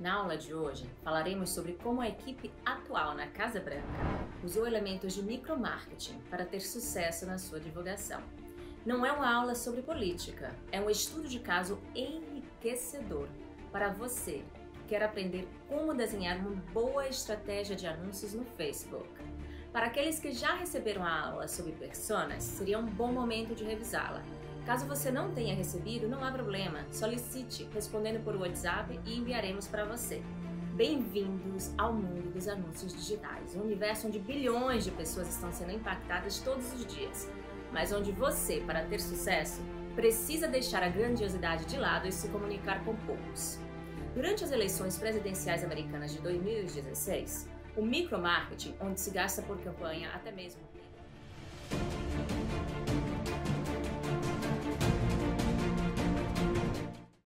Na aula de hoje, falaremos sobre como a equipe atual na Casa Branca usou elementos de micromarketing para ter sucesso na sua divulgação. Não é uma aula sobre política, é um estudo de caso enriquecedor para você que quer aprender como desenhar uma boa estratégia de anúncios no Facebook. Para aqueles que já receberam a aula sobre personas, seria um bom momento de revisá-la. Caso você não tenha recebido, não há problema, solicite respondendo por WhatsApp e enviaremos para você. Bem-vindos ao mundo dos anúncios digitais, um universo onde bilhões de pessoas estão sendo impactadas todos os dias, mas onde você, para ter sucesso, precisa deixar a grandiosidade de lado e se comunicar com poucos. Durante as eleições presidenciais americanas de 2016, o micromarketing, onde se gasta por campanha até mesmo